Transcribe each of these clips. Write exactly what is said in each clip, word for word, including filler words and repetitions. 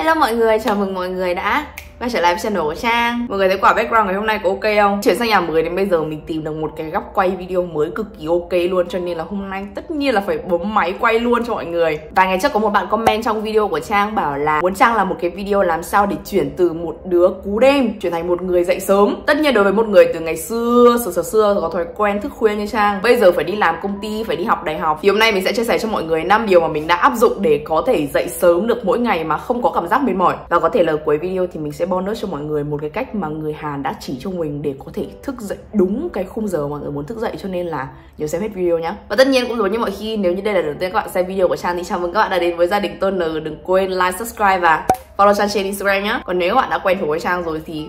Hello mọi người, chào mừng mọi người đã quay trở lại với channel của Trang. Mọi người thấy quả background ngày hôm nay có ok không? Chuyển sang nhà mới đến bây giờ mình tìm được một cái góc quay video mới cực kỳ ok luôn. Cho nên là hôm nay tất nhiên là phải bấm máy quay luôn cho mọi người. Vài ngày trước có một bạn comment trong video của Trang bảo là muốn Trang làm một cái video làm sao để chuyển từ một đứa cú đêm chuyển thành một người dậy sớm. Tất nhiên đối với một người từ ngày xưa, xưa xưa xưa có thói quen thức khuya như Trang, bây giờ phải đi làm công ty, phải đi học đại học, thì hôm nay mình sẽ chia sẻ cho mọi người năm điều mà mình đã áp dụng để có thể dậy sớm được mỗi ngày mà không có cảm giác mệt mỏi. Và có thể là cuối video thì mình sẽ bonus cho mọi người một cái cách mà người Hàn đã chỉ cho mình để có thể thức dậy đúng cái khung giờ mọi người muốn thức dậy, cho nên là nhớ xem hết video nhá. Và tất nhiên cũng giống như mọi khi, nếu như đây là lần đầu tiên các bạn xem video của Trang thì chào mừng các bạn đã đến với Gia Đình Tôn Nờ. Đừng quên like, subscribe và follow Trang trên Instagram nhá. Còn nếu các bạn đã quen thuộc với Trang rồi thì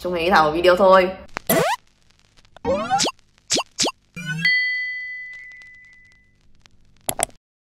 chúng mình đi thẳng vào video thôi.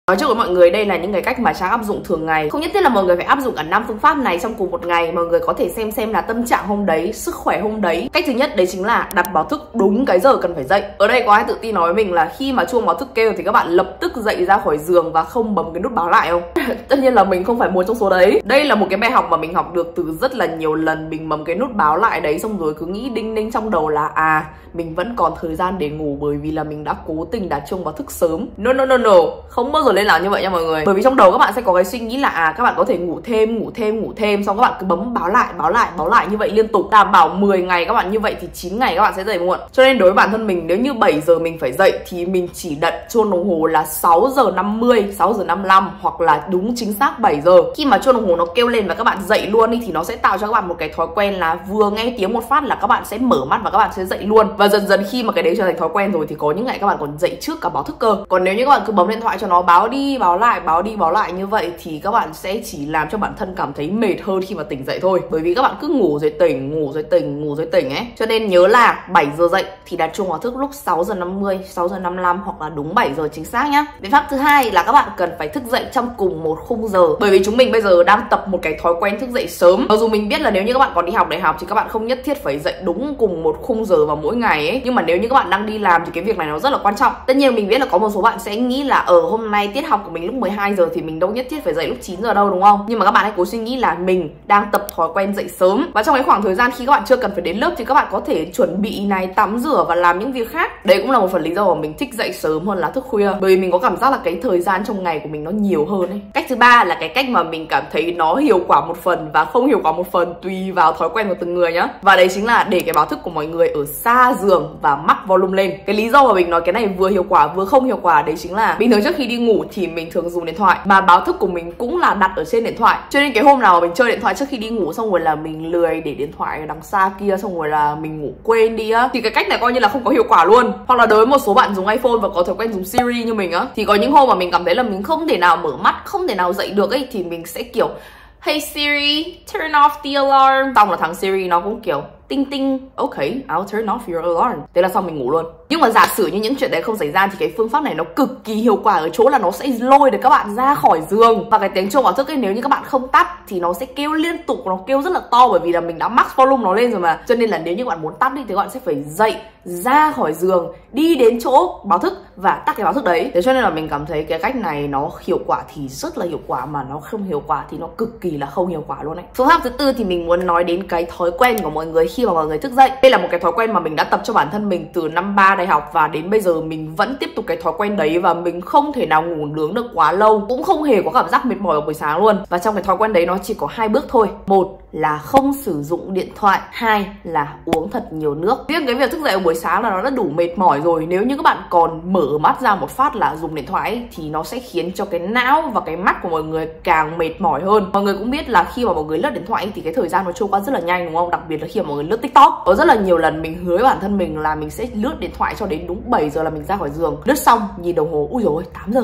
Nói trước với mọi người, đây là những cái cách mà Trang áp dụng thường ngày. Không nhất thiết là mọi người phải áp dụng cả năm phương pháp này trong cùng một ngày. Mọi người có thể xem xem là tâm trạng hôm đấy, sức khỏe hôm đấy. Cách thứ nhất đấy chính là đặt báo thức đúng cái giờ cần phải dậy. Ở đây có ai tự tin nói với mình là khi mà chuông báo thức kêu thì các bạn lập tức dậy ra khỏi giường và không bấm cái nút báo lại không? Tất nhiên là mình không phải một trong số đấy. Đây là một cái bài học mà mình học được từ rất là nhiều lần mình bấm cái nút báo lại đấy, xong rồi cứ nghĩ đinh ninh trong đầu là à, mình vẫn còn thời gian để ngủ bởi vì là mình đã cố tình đặt chuông báo thức sớm. No no no no, không bao giờ lên làm như vậy nha mọi người. Bởi vì trong đầu các bạn sẽ có cái suy nghĩ là à, các bạn có thể ngủ thêm, ngủ thêm, ngủ thêm, xong các bạn cứ bấm báo lại, báo lại, báo lại như vậy liên tục. Đảm bảo mười ngày các bạn như vậy thì chín ngày các bạn sẽ dậy muộn. Cho nên đối với bản thân mình, nếu như bảy giờ mình phải dậy thì mình chỉ đặt chuông đồng hồ là sáu giờ năm mươi, sáu giờ năm mươi lăm hoặc là đúng chính xác bảy giờ. Khi mà chuông đồng hồ nó kêu lên và các bạn dậy luôn đi thì nó sẽ tạo cho các bạn một cái thói quen là vừa nghe tiếng một phát là các bạn sẽ mở mắt và các bạn sẽ dậy luôn. Và dần dần khi mà cái đấy trở thành thói quen rồi thì có những ngày các bạn còn dậy trước cả báo thức cơ. Còn nếu như các bạn cứ bấm điện thoại cho nó báo đi báo lại, báo đi báo lại như vậy thì các bạn sẽ chỉ làm cho bản thân cảm thấy mệt hơn khi mà tỉnh dậy thôi. Bởi vì các bạn cứ ngủ rồi tỉnh, ngủ rồi tỉnh, ngủ rồi tỉnh ấy. Cho nên nhớ là bảy giờ dậy thì đặt chuông báo thức lúc sáu giờ năm mươi, sáu giờ năm mươi lăm hoặc là đúng bảy giờ chính xác nhá. Biện pháp thứ hai là các bạn cần phải thức dậy trong cùng một khung giờ. Bởi vì chúng mình bây giờ đang tập một cái thói quen thức dậy sớm. Mặc dù mình biết là nếu như các bạn còn đi học đại học thì các bạn không nhất thiết phải dậy đúng cùng một khung giờ vào mỗi ngày ấy, nhưng mà nếu như các bạn đang đi làm thì cái việc này nó rất là quan trọng. Tất nhiên mình biết là có một số bạn sẽ nghĩ là ở hôm nay tiết học của mình lúc mười hai giờ thì mình đâu nhất thiết phải dậy lúc chín giờ đâu, đúng không? Nhưng mà các bạn hãy cố suy nghĩ là mình đang tập thói quen dậy sớm, và trong cái khoảng thời gian khi các bạn chưa cần phải đến lớp thì các bạn có thể chuẩn bị này, tắm rửa và làm những việc khác. Đấy cũng là một phần lý do mà mình thích dậy sớm hơn là thức khuya, bởi vì mình có cảm giác là cái thời gian trong ngày của mình nó nhiều hơn ấy. Cách thứ ba là cái cách mà mình cảm thấy nó hiệu quả một phần và không hiệu quả một phần, tùy vào thói quen của từng người nhá. Và đấy chính là để cái báo thức của mọi người ở xa giường và mắc volume lên. Cái lý do mà mình nói cái này vừa hiệu quả vừa không hiệu quả đấy chính là bình thường trước khi đi ngủ thì mình thường dùng điện thoại, mà báo thức của mình cũng là đặt ở trên điện thoại. Cho nên cái hôm nào mình chơi điện thoại trước khi đi ngủ, xong rồi là mình lười để điện thoại đằng xa kia, xong rồi là mình ngủ quên đi á, thì cái cách này coi như là không có hiệu quả luôn. Hoặc là đối với một số bạn dùng iPhone và có thói quen dùng Siri như mình á, thì có những hôm mà mình cảm thấy là mình không thể nào mở mắt, không thể nào dậy được ấy, thì mình sẽ kiểu Hey Siri, turn off the alarm. Xong là thằng Siri nó cũng kiểu tinh tinh, ok, I'll turn off your alarm. Thế là xong mình ngủ luôn. Nhưng mà giả sử như những chuyện đấy không xảy ra thì cái phương pháp này nó cực kỳ hiệu quả ở chỗ là nó sẽ lôi được các bạn ra khỏi giường. Và cái tiếng chuông báo thức ấy, nếu như các bạn không tắt thì nó sẽ kêu liên tục, nó kêu rất là to bởi vì là mình đã max volume nó lên rồi mà. Cho nên là nếu như bạn muốn tắt đi thì các bạn sẽ phải dậy ra khỏi giường, đi đến chỗ báo thức và tắt cái báo thức đấy. Thế cho nên là mình cảm thấy cái cách này nó hiệu quả thì rất là hiệu quả, mà nó không hiệu quả thì nó cực kỳ là không hiệu quả luôn ấy. Phương pháp thứ tư thì mình muốn nói đến cái thói quen của mọi người khi mà mọi người thức dậy. Đây là một cái thói quen mà mình đã tập cho bản thân mình từ năm ba đại học, và đến bây giờ mình vẫn tiếp tục cái thói quen đấy, và mình không thể nào ngủ nướng được quá lâu, cũng không hề có cảm giác mệt mỏi vào buổi sáng luôn. Và trong cái thói quen đấy nó chỉ có hai bước thôi. Một là không sử dụng điện thoại, hai là uống thật nhiều nước. Riêng cái việc thức dậy ở buổi sáng là nó đã đủ mệt mỏi rồi, nếu như các bạn còn mở mắt ra một phát là dùng điện thoại ấy, thì nó sẽ khiến cho cái não và cái mắt của mọi người càng mệt mỏi hơn. Mọi người cũng biết là khi mà mọi người lướt điện thoại ấy, thì cái thời gian nó trôi qua rất là nhanh, đúng không? Đặc biệt là khi mà mọi người lướt TikTok. Có rất là nhiều lần mình hứa với bản thân mình là mình sẽ lướt điện thoại cho đến đúng bảy giờ là mình ra khỏi giường. Lướt xong nhìn đồng hồ, ui dồi ôi, tám giờ.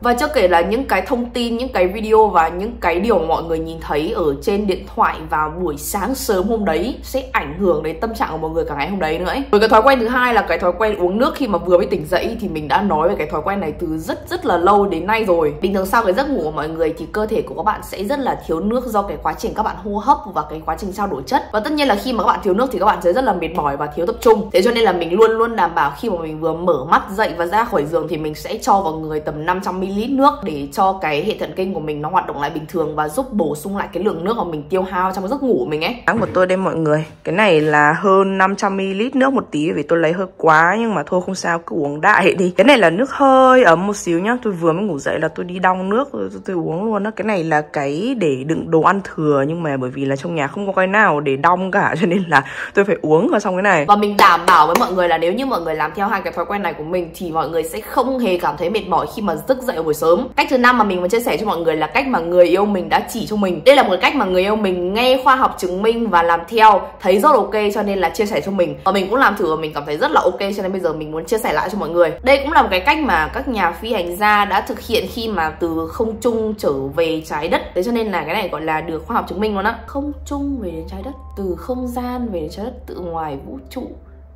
Và chưa kể là những cái thông tin, những cái video và những cái điều mà mọi người nhìn thấy ở trên điện thoại vào buổi sáng sớm hôm đấy sẽ ảnh hưởng đến tâm trạng của mọi người cả ngày hôm đấy nữa ấy. Với cái thói quen thứ hai là cái thói quen uống nước khi mà vừa mới tỉnh dậy, thì mình đã nói về cái thói quen này từ rất rất là lâu đến nay rồi. Bình thường sau cái giấc ngủ của mọi người thì cơ thể của các bạn sẽ rất là thiếu nước do cái quá trình các bạn hô hấp và cái quá trình trao đổi chất. Và tất nhiên là khi mà các bạn thiếu nước thì các bạn sẽ rất là mệt mỏi và thiếu tập trung. Thế cho nên là mình luôn luôn đảm bảo khi mà mình vừa mở mắt dậy và ra khỏi giường thì mình sẽ cho vào người tầm năm trăm mi li lít hai mươi mi li lít nước để cho cái hệ thần kinh của mình nó hoạt động lại bình thường và giúp bổ sung lại cái lượng nước mà mình tiêu hao trong giấc ngủ mình ấy. Sáng của tôi đây mọi người, cái này là hơn năm trăm mi li lít nước một tí vì tôi lấy hơi quá, nhưng mà thôi không sao, cứ uống đại đi. Cái này là nước hơi ấm một xíu nhá, tôi vừa mới ngủ dậy là tôi đi đong nước tôi, tôi, tôi uống luôn đó. Cái này là cái để đựng đồ ăn thừa, nhưng mà bởi vì là trong nhà không có cái nào để đong cả cho nên là tôi phải uống vào xong cái này. Và mình đảm bảo với mọi người là nếu như mọi người làm theo hai cái thói quen này của mình thì mọi người sẽ không hề cảm thấy mệt mỏi khi mà thức dậy buổi sớm. Cách thứ năm mà mình muốn chia sẻ cho mọi người là cách mà người yêu mình đã chỉ cho mình. Đây là một cái cách mà người yêu mình nghe khoa học chứng minh và làm theo, thấy rất ok cho nên là chia sẻ cho mình. Và mình cũng làm thử và mình cảm thấy rất là ok cho nên bây giờ mình muốn chia sẻ lại cho mọi người. Đây cũng là một cái cách mà các nhà phi hành gia đã thực hiện khi mà từ không trung trở về trái đất. Thế cho nên là cái này gọi là được khoa học chứng minh luôn á. Không trung về đến trái đất, từ không gian về đến trái đất, từ ngoài vũ trụ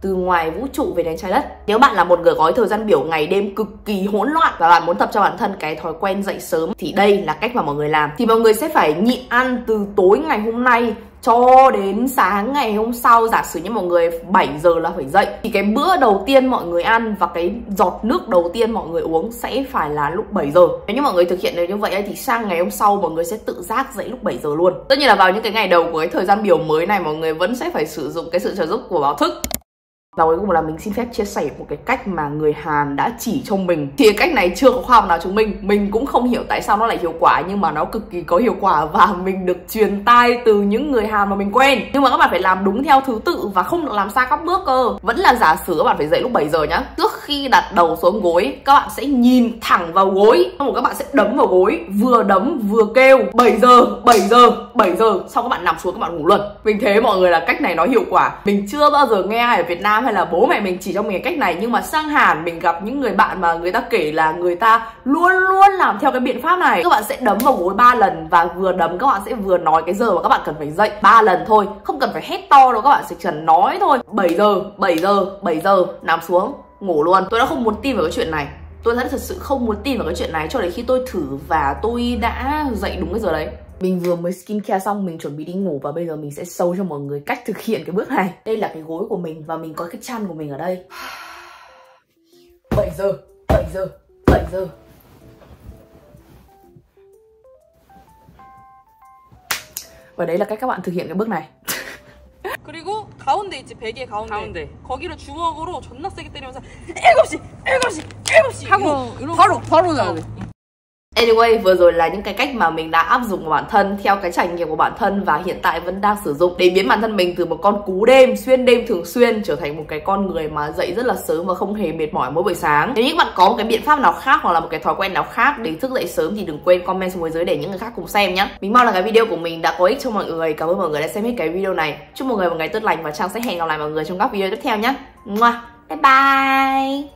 từ ngoài vũ trụ về đến trái đất. Nếu bạn là một người có thời gian biểu ngày đêm cực kỳ hỗn loạn và bạn muốn tập cho bản thân cái thói quen dậy sớm thì đây là cách mà mọi người làm. Thì mọi người sẽ phải nhịn ăn từ tối ngày hôm nay cho đến sáng ngày hôm sau. Giả sử như mọi người bảy giờ là phải dậy thì cái bữa đầu tiên mọi người ăn và cái giọt nước đầu tiên mọi người uống sẽ phải là lúc bảy giờ. Nếu như mọi người thực hiện được như vậy thì sang ngày hôm sau mọi người sẽ tự giác dậy lúc bảy giờ luôn. Tất nhiên là vào những cái ngày đầu của cái thời gian biểu mới này mọi người vẫn sẽ phải sử dụng cái sự trợ giúp của báo thức. Và cuối cùng là mình xin phép chia sẻ một cái cách mà người Hàn đã chỉ cho mình. Thì cái cách này chưa có khoa học nào chứng minh, mình cũng không hiểu tại sao nó lại hiệu quả, nhưng mà nó cực kỳ có hiệu quả và mình được truyền tai từ những người Hàn mà mình quen. Nhưng mà các bạn phải làm đúng theo thứ tự và không được làm sai các bước cơ. Vẫn là giả sử các bạn phải dậy lúc bảy giờ nhá. Trước khi đặt đầu xuống gối, các bạn sẽ nhìn thẳng vào gối, xong rồi các bạn sẽ đấm vào gối, vừa đấm vừa kêu bảy giờ, bảy giờ, bảy giờ. Sau các bạn nằm xuống các bạn ngủ luôn. Mình thế mọi người là cách này nó hiệu quả. Mình chưa bao giờ nghe ai ở Việt Nam hay là bố mẹ mình chỉ cho mình cái cách này, nhưng mà sang Hàn mình gặp những người bạn mà người ta kể là người ta luôn luôn làm theo cái biện pháp này. Các bạn sẽ đấm vào gối ba lần và vừa đấm các bạn sẽ vừa nói cái giờ mà các bạn cần phải dậy. Ba lần thôi, không cần phải hét to đâu, các bạn chỉ cần nói thôi. Bảy giờ, bảy giờ, bảy giờ, nằm xuống, ngủ luôn. Tôi đã không muốn tin vào cái chuyện này. Tôi đã thật sự không muốn tin vào cái chuyện này cho đến khi tôi thử và tôi đã dậy đúng cái giờ đấy. Mình vừa mới skincare xong, mình chuẩn bị đi ngủ và bây giờ mình sẽ show cho mọi người cách thực hiện cái bước này. Đây là cái gối của mình và mình có cái chăn của mình ở đây. bảy giờ, bảy giờ, bảy giờ. Và đấy là cách các bạn thực hiện cái bước này. 그리고 가운데 있지, 베개 가운데. 가운데. 거기를 주먹으로 존나 세게 때리면서 일곱 시, 일곱 시, 일곱 시 하고 바로 바로 자야 돼. Anyway, vừa rồi là những cái cách mà mình đã áp dụng của bản thân theo cái trải nghiệm của bản thân và hiện tại vẫn đang sử dụng để biến bản thân mình từ một con cú đêm, xuyên đêm thường xuyên trở thành một cái con người mà dậy rất là sớm và không hề mệt mỏi mỗi buổi sáng. Nếu như các bạn có một cái biện pháp nào khác hoặc là một cái thói quen nào khác để thức dậy sớm thì đừng quên comment xuống dưới để những người khác cùng xem nhé. Mình mong là cái video của mình đã có ích cho mọi người. Cảm ơn mọi người đã xem hết cái video này. Chúc mọi người một ngày tốt lành và Trang sẽ hẹn gặp lại mọi người trong các video tiếp theo nhé. Mua, bye bye.